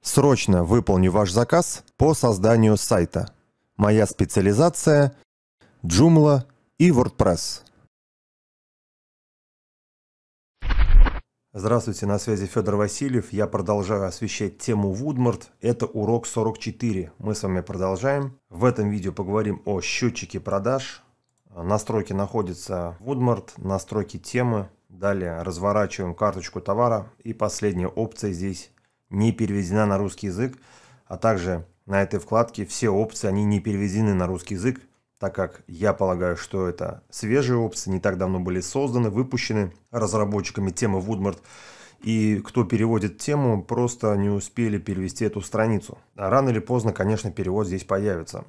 Срочно выполню ваш заказ по созданию сайта. Моя специализация – Joomla и WordPress. Здравствуйте, на связи Федор Васильев. Я продолжаю освещать тему Woodmart. Это урок 44. Мы с вами продолжаем. В этом видео поговорим о счетчике продаж. Настройки находятся в Woodmart, настройки темы. Далее разворачиваем карточку товара. И последняя опция здесь не переведена на русский язык. А также на этой вкладке все опции, они не переведены на русский язык, так как я полагаю, что это свежие опции, не так давно были созданы, выпущены разработчиками темы Woodmart. И кто переводит тему, просто не успели перевести эту страницу. Рано или поздно, конечно, перевод здесь появится.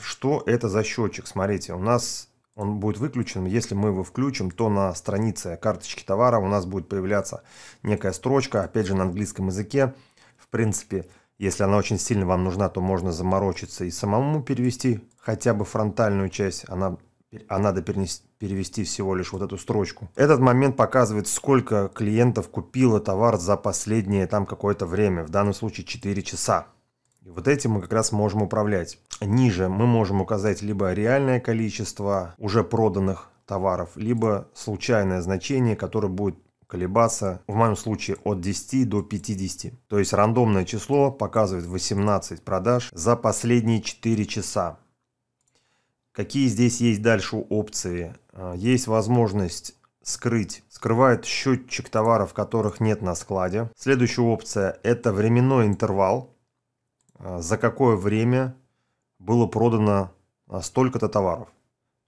Что это за счетчик? Смотрите, у нас он будет выключен. Если мы его включим, то на странице карточки товара у нас будет появляться некая строчка, опять же на английском языке. В принципе, если она очень сильно вам нужна, то можно заморочиться и самому перевести хотя бы фронтальную часть, а надо перевести всего лишь вот эту строчку. Этот момент показывает, сколько клиентов купило товар за последнее там какое-то время, в данном случае 4 часа. И вот этим мы как раз можем управлять. Ниже мы можем указать либо реальное количество уже проданных товаров, либо случайное значение, которое будет колебаться, в моем случае, от 10 до 50. То есть рандомное число показывает 18 продаж за последние 4 часа. Какие здесь есть дальше опции? Есть возможность скрыть. Скрывает счетчик товаров, которых нет на складе. Следующая опция – это временной интервал. За какое время было продано столько-то товаров.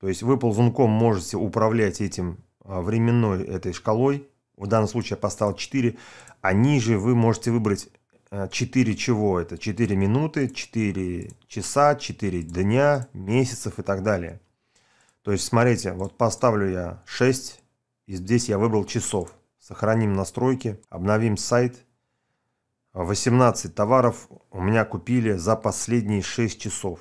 То есть вы ползунком можете управлять этим временной этой шкалой. В данном случае я поставил 4, а ниже вы можете выбрать 4 чего это. 4 минуты, 4 часа, 4 дня, месяцев и так далее. То есть смотрите, вот поставлю я 6, и здесь я выбрал часов. Сохраним настройки, обновим сайт. 18 товаров у меня купили за последние 6 часов.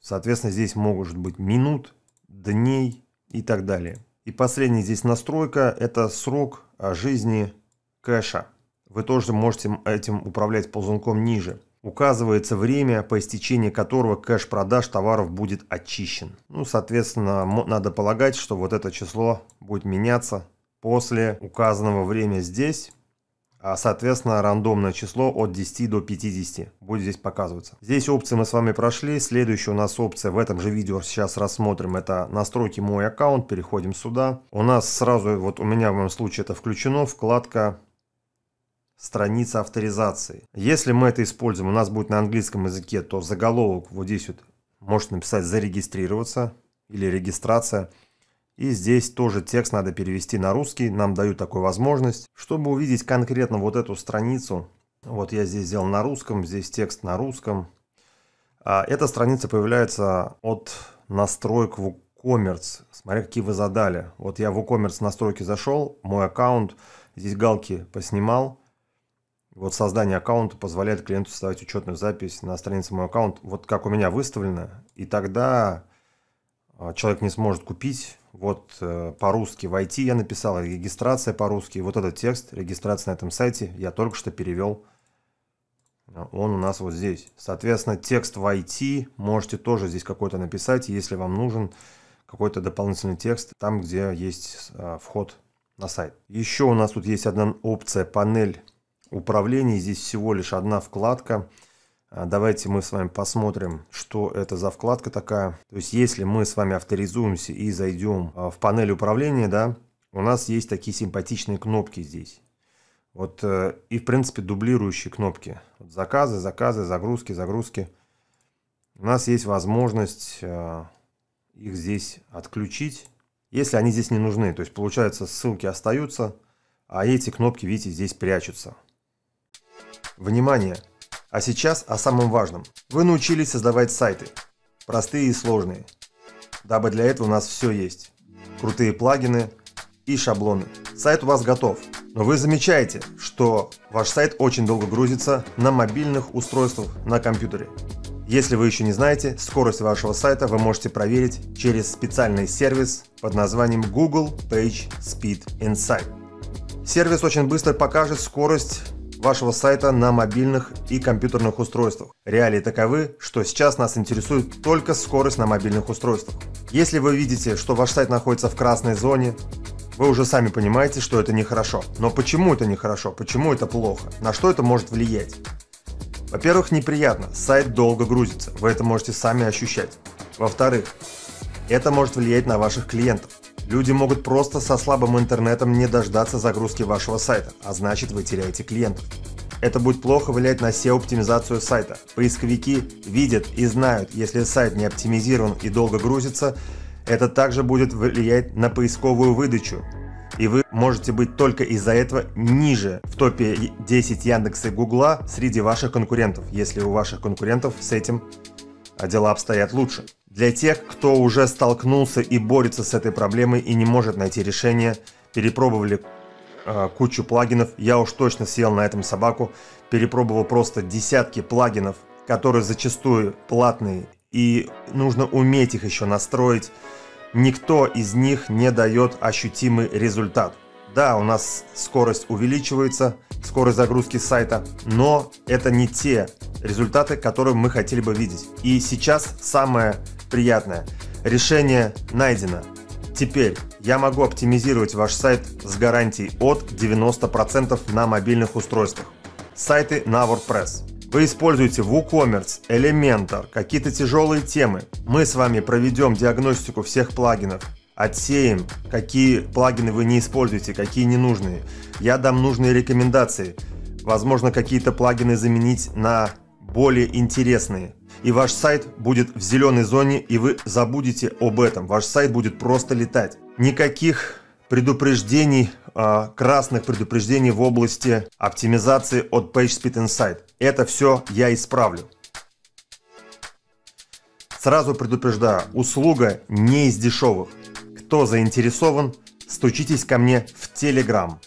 Соответственно, здесь могут быть минут, дней и так далее. И последняя здесь настройка – это срок жизни кэша. Вы тоже можете этим управлять ползунком ниже. Указывается время, по истечении которого кэш продаж товаров будет очищен. Ну, соответственно, надо полагать, что вот это число будет меняться после указанного времени здесь. А, соответственно, рандомное число от 10 до 50 будет здесь показываться. Здесь опции мы с вами прошли. Следующая у нас опция в этом же видео сейчас рассмотрим. Это настройки «Мой аккаунт». Переходим сюда. У нас сразу, вот у меня в моем случае это включено, вкладка страница авторизации. Если мы это используем, у нас будет на английском языке, то заголовок вот здесь вот может написать «Зарегистрироваться» или «Регистрация». И здесь тоже текст надо перевести на русский. Нам дают такую возможность. Чтобы увидеть конкретно вот эту страницу, вот я здесь сделал на русском, здесь текст на русском. Эта страница появляется от настроек WooCommerce. Смотри, какие вы задали. Вот я в WooCommerce настройки зашел, мой аккаунт, здесь галки поснимал. Вот создание аккаунта позволяет клиенту создавать учетную запись на странице «Мой аккаунт». Вот как у меня выставлено. И тогда человек не сможет купить. Вот по-русски «Войти» я написал, «Регистрация» по-русски. Вот этот текст «Регистрация на этом сайте» я только что перевел. Он у нас вот здесь. Соответственно, текст «Войти» можете тоже здесь какой-то написать, если вам нужен какой-то дополнительный текст, там, где есть вход на сайт. Еще у нас тут есть одна опция «Панель управления». Здесь всего лишь одна вкладка. Давайте мы с вами посмотрим, что это за вкладка такая. То есть, если мы с вами авторизуемся и зайдем в панель управления, да, у нас есть такие симпатичные кнопки здесь. Вот, и, в принципе, дублирующие кнопки. Заказы, заказы, загрузки, загрузки. У нас есть возможность их здесь отключить, если они здесь не нужны. То есть, получается, ссылки остаются, а эти кнопки, видите, здесь прячутся. Внимание! А сейчас о самом важном. Вы научились создавать сайты. Простые и сложные. Дабы для этого у нас все есть. Крутые плагины и шаблоны. Сайт у вас готов. Но вы замечаете, что ваш сайт очень долго грузится на мобильных устройствах, на компьютере. Если вы еще не знаете, скорость вашего сайта вы можете проверить через специальный сервис под названием Google Page Speed Insight. Сервис очень быстро покажет скорость вашего сайта на мобильных и компьютерных устройствах. Реалии таковы, что сейчас нас интересует только скорость на мобильных устройствах. Если вы видите, что ваш сайт находится в красной зоне, вы уже сами понимаете, что это нехорошо. Но почему это нехорошо? Почему это плохо? На что это может влиять? Во-первых, неприятно. Сайт долго грузится. Вы это можете сами ощущать. Во-вторых, это может влиять на ваших клиентов. Люди могут просто со слабым интернетом не дождаться загрузки вашего сайта, а значит, вы теряете клиентов. Это будет плохо влиять на SEO-оптимизацию сайта. Поисковики видят и знают, если сайт не оптимизирован и долго грузится, это также будет влиять на поисковую выдачу. И вы можете быть только из-за этого ниже в топе 10 Яндекса и Гугла среди ваших конкурентов, если у ваших конкурентов с этим дела обстоят лучше. Для тех, кто уже столкнулся и борется с этой проблемой и не может найти решение, перепробовали кучу плагинов, я уж точно съел на этом собаку, перепробовал просто десятки плагинов, которые зачастую платные, и нужно уметь их еще настроить, никто из них не дает ощутимый результат. Да, у нас скорость увеличивается, скорость загрузки сайта, но это не те результаты, которые мы хотели бы видеть. И сейчас самое приятное. Решение найдено. Теперь я могу оптимизировать ваш сайт с гарантией от 90% на мобильных устройствах. Сайты на WordPress. Вы используете WooCommerce, Elementor, какие-то тяжелые темы. Мы с вами проведем диагностику всех плагинов. Отсеем, какие плагины вы не используете, какие ненужные. Я дам нужные рекомендации. Возможно, какие-то плагины заменить на более интересные. И ваш сайт будет в зеленой зоне, и вы забудете об этом. Ваш сайт будет просто летать. Никаких предупреждений, красных предупреждений в области оптимизации от Page Speed Insight. Это все я исправлю. Сразу предупреждаю, услуга не из дешевых. Кто заинтересован, стучитесь ко мне в Telegram.